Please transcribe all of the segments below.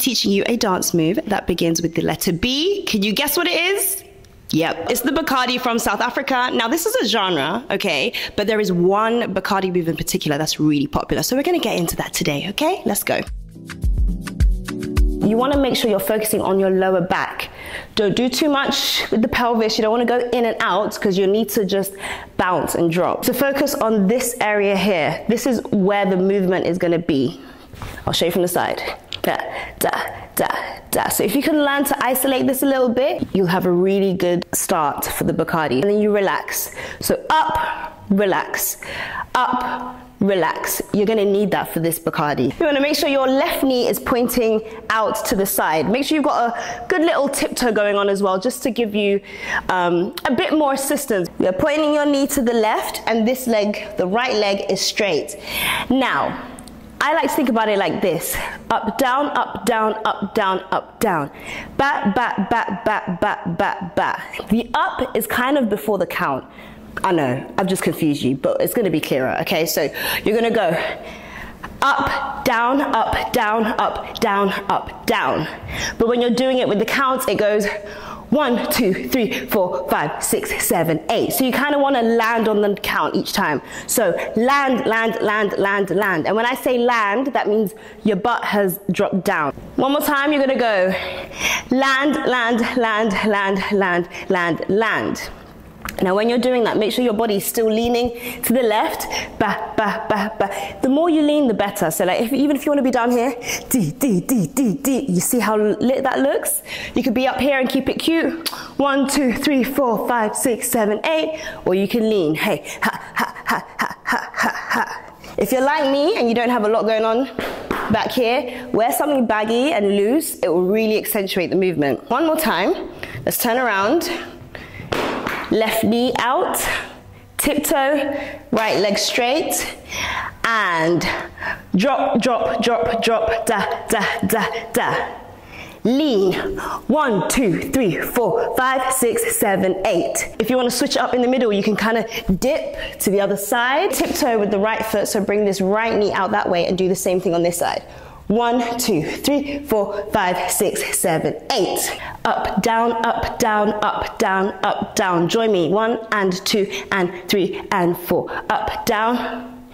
teaching you a dance move that begins with the letter B. Can you guess what it is? Yep, it's the Bacardi from South Africa. Now, this is a genre, okay? But there is one Bacardi move in particular that's really popular. So we're gonna get into that today, okay? Let's go. You wanna make sure you're focusing on your lower back. Don't do too much with the pelvis. You don't wanna go in and out because you need to just bounce and drop. So focus on this area here. This is where the movement is gonna be. I'll show you from the side. Da, da, da, da. So if you can learn to isolate this a little bit, you'll have a really good start for the Bacardi. And then you relax. So up, relax, up, relax. You're gonna need that for this Bacardi. You wanna make sure your left knee is pointing out to the side. Make sure you've got a good little tiptoe going on as well, just to give you a bit more assistance. You're pointing your knee to the left and this leg, the right leg, is straight. Now, I like to think about it like this. Up, down, up, down, up, down, up, down. Back, back, back, back, back, back, back. The up is kind of before the count. I know, I've just confused you, but it's gonna be clearer, okay? So you're gonna go up, down, up, down, up, down, up, down. But when you're doing it with the counts, it goes 1, 2, 3, 4, 5, 6, 7, 8. So you kind of want to land on the count each time. So land, land, land, land, land. And when I say land, that means your butt has dropped down. One more time, you're going to go land, land, land, land, land, land, land. Now when you're doing that, make sure your body's still leaning to the left. Ba, ba, ba, ba. The more you lean, the better. So like, even if you want to be down here, D, D, D, D, D. You see how lit that looks? You could be up here and keep it cute. 1, 2, 3, 4, 5, 6, 7, 8. Or you can lean. Hey, ha, ha, ha, ha, ha, ha, ha. If you're like me and you don't have a lot going on back here, wear something baggy and loose. It will really accentuate the movement. One more time. Let's turn around. Left knee out, tiptoe, right leg straight, and drop, drop, drop, drop, da, da, da, da. Lean, 1, 2, 3, 4, 5, 6, 7, 8. If you want to switch up in the middle, you can kind of dip to the other side, tiptoe with the right foot, so bring this right knee out that way and do the same thing on this side. 1, 2, 3, 4, 5, 6, 7, 8. Up, down, up, down, up, down, up, down. Join me. 1 and 2 and 3 and 4. Up, down,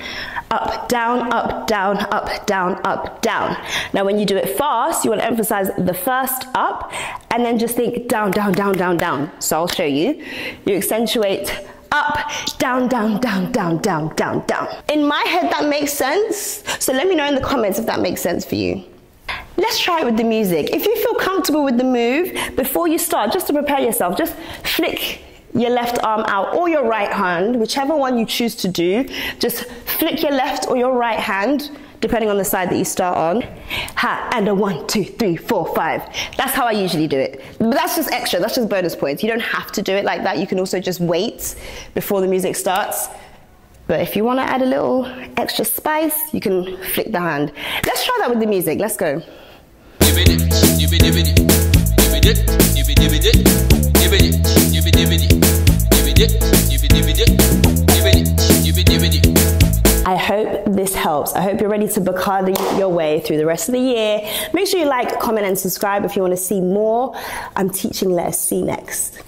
up, down, up, down, up, down, up, down. Now when you do it fast, you want to emphasize the first up and then just think down, down, down, down, down. So I'll show you. You accentuate up, down, down, down, down, down, down, down. In my head, that makes sense. So let me know in the comments if that makes sense for you. Let's try it with the music. If you feel comfortable with the move, before you start, just to prepare yourself, just flick your left arm out or your right hand, whichever one you choose to do. Just flick your left or your right hand, depending on the side that you start on. Ha, and a 1, 2, 3, 4, 5. That's how I usually do it. But that's just extra, that's just bonus points. You don't have to do it like that. You can also just wait before the music starts. But if you want to add a little extra spice, you can flick the hand. Let's try that with the music, let's go. I hope this helps. I hope you're ready to Bacardi your way through the rest of the year. Make sure you like, comment, and subscribe if you want to see more. I'm teaching Letter C next.